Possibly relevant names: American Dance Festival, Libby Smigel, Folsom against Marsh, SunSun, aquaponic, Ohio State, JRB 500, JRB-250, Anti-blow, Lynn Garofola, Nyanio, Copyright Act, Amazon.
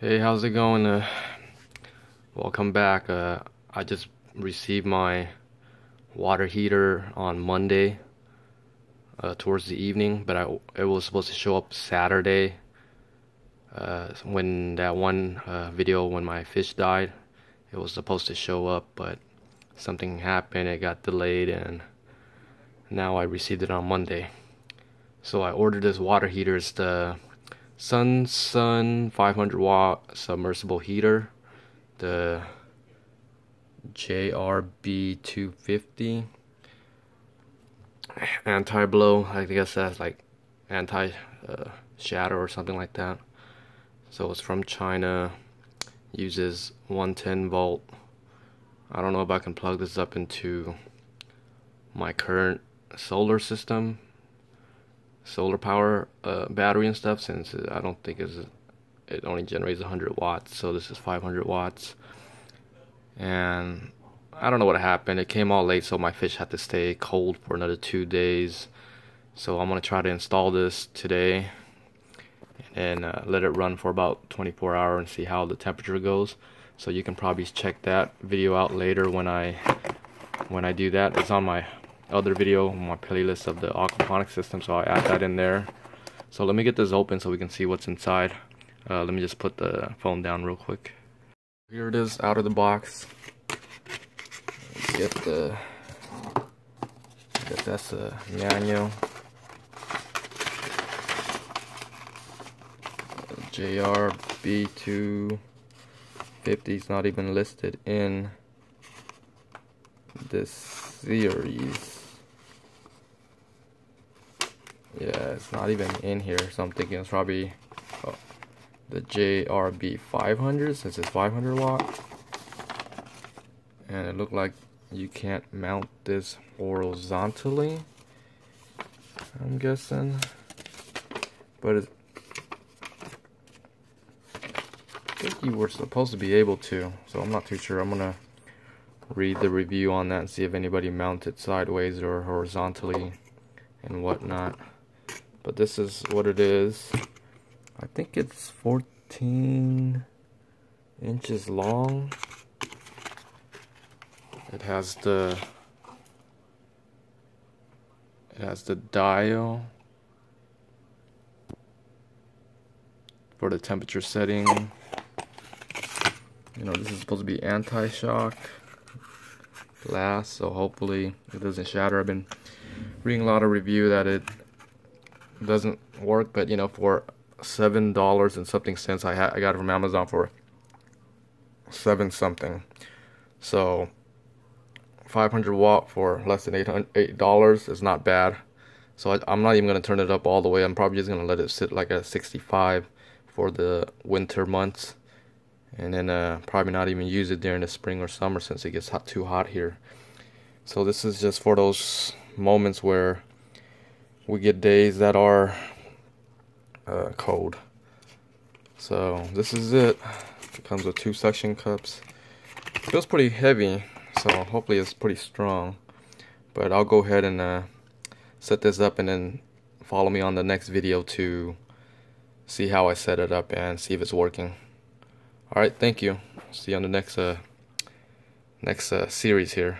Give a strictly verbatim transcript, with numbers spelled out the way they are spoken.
Hey, how's it going? Uh, welcome back. Uh, I just received my water heater on Monday uh, towards the evening, but I, it was supposed to show up Saturday uh, when that one uh, video when my fish died. It was supposed to show up, but something happened. It got delayed, and now I received it on Monday. So I ordered this water heater. It's the SunSun five hundred watt submersible heater, the J R B two fifty anti-blow. I guess that's like anti-shatter uh, or something like that. So it's from China, uses one ten volt. I don't know if I can plug this up into my current solar system, solar power uh, battery and stuff, since I don't think it's, it only generates one hundred watts, so this is five hundred watts. And I don't know what happened. It came all late, so my fish had to stay cold for another two days. So I'm gonna try to install this today and uh, let it run for about twenty-four hours and see how the temperature goes. So you can probably check that video out later when I when I do that. It's on my other video, my playlist of the aquaponic system, so I add that in there. So let me get this open so we can see what's inside. Uh, let me just put the phone down real quick. Here it is out of the box. Let's get the, I guess that's a Nyanio J R B two fifty. It's not even listed in this series. Yeah, it's not even in here, so I'm thinking it's probably oh, the J R B five hundred, since it's five hundred watt. And it looked like you can't mount this horizontally, I'm guessing. But it, I think you were supposed to be able to, so I'm not too sure. I'm gonna read the review on that and see if anybody mounted sideways or horizontally and whatnot. But this is what it is. I think it's fourteen inches long. It has the it has the dial for the temperature setting. You know, this is supposed to be anti-shock glass, so hopefully it doesn't shatter. I've been reading a lot of review that it doesn't work, but you know, for seven dollars and something cents, I ha I got it from Amazon for seven something. So five hundred watt for less than eight eight dollars is not bad. So I, I'm not even gonna turn it up all the way. I'm probably just gonna let it sit like at sixty-five for the winter months. And then uh, probably not even use it during the spring or summer, since it gets hot, too hot here. So this is just for those moments where we get days that are uh, cold. So this is it. It comes with two suction cups. It feels pretty heavy, so hopefully it's pretty strong. But I'll go ahead and uh, set this up, and then follow me on the next video to see how I set it up and see if it's working. Alright, thank you. See you on the next uh, next uh, series here.